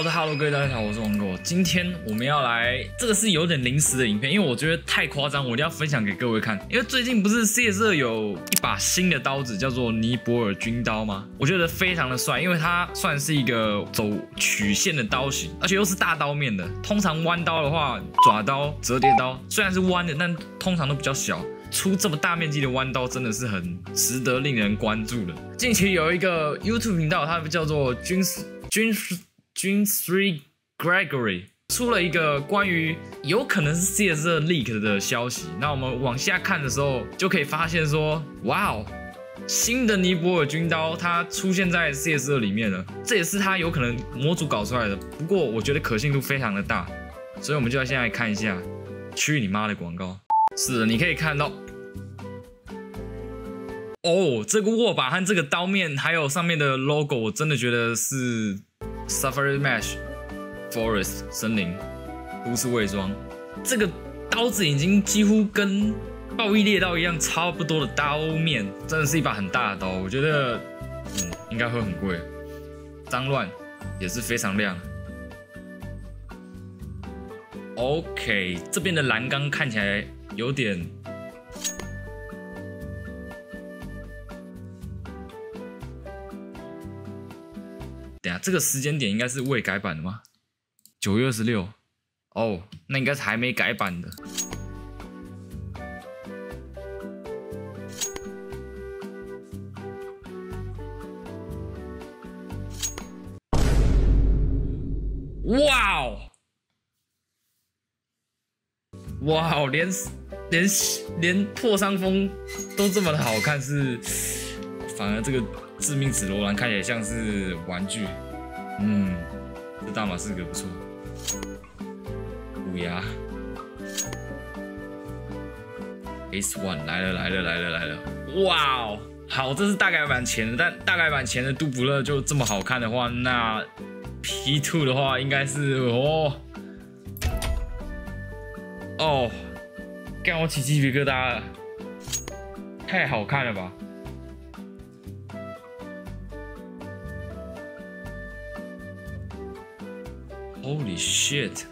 好的 ，Hello， 各位大家好，我是王狗。今天我们要来，这个是有点临时的影片，因为我觉得太夸张，我一定要分享给各位看。因为最近不是 CS2 有一把新的刀子叫做尼泊尔军刀吗？我觉得非常的帅，因为它算是一个走曲线的刀型，而且又是大刀面的。通常弯刀的话，爪刀、折叠刀虽然是弯的，但通常都比较小。 出这么大面积的弯刀真的是很值得令人关注的。近期有一个 YouTube 频道，它叫做Gregory Gregory 出了一个关于有可能是 CS2 leak 的消息。那我们往下看的时候，就可以发现说，哇哦，新的尼泊尔军刀它出现在 CS2 里面了，这也是它有可能模组搞出来的。不过我觉得可信度非常的大，所以我们就要现在看一下，去你妈的广告。 是的，你可以看到，哦，这个握把和这个刀面，还有上面的 logo， 我真的觉得是 Safari Mesh Forest 森林，都市伪装。这个刀子已经几乎跟暴翼猎刀一样，差不多的刀面，真的是一把很大的刀。我觉得，应该会很贵。脏乱也是非常亮。 OK， 这边的栏杆看起来有点等下，这个时间点应该是未改版的吗？ 9月26，哦，那应该是还没改版的。哇哦！ 哇，连破伤风都这么的好看，是反而这个致命紫罗兰看起来像是玩具。嗯，这大马士革不错。虎牙 ，Ace One 来了！哇哦，好，这是大改版前的，但大改版前的杜普勒就这么好看的话，那 P2 的话应该是哦。 哦，干我起鸡皮疙瘩了，太好看了吧！Holy shit！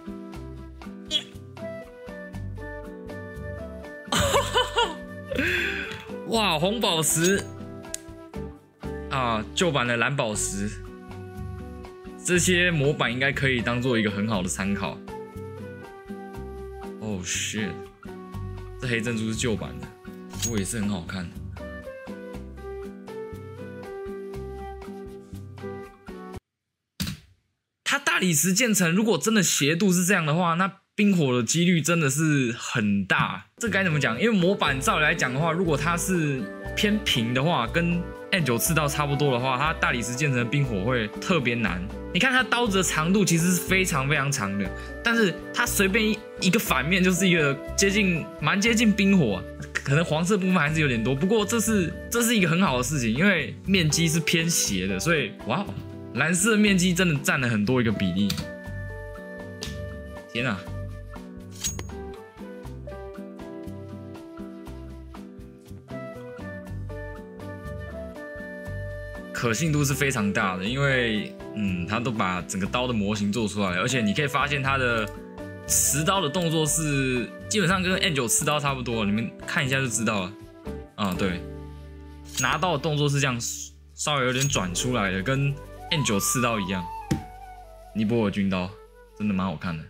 哇，红宝石啊，旧版的蓝宝石，这些模板应该可以当做一个很好的参考。 Oh shit！ 这黑珍珠是旧版的，不过也是很好看。它大理石建成，如果真的斜度是这样的话，那冰火的几率真的是很大。这该怎么讲？因为模板照理来讲的话，如果它是偏平的话，跟 N9 刺刀差不多的话，它大理石建成的冰火会特别难。 你看它刀子的长度其实是非常长的，但是它随便一个反面就是一个蛮接近冰火，可能黄色部分还是有点多，不过这是一个很好的事情，因为面积是偏斜的，所以哇，蓝色面积真的占了很多一个比例。天啊！可信度是非常大的，因为。 他都把整个刀的模型做出来了，而且你可以发现他的持刀的动作是基本上跟 N9 持刀差不多，你们看一下就知道了。啊，对，拿刀的动作是这样，稍微有点转出来的，跟 N9 持刀一样。尼泊尔军刀真的蛮好看的。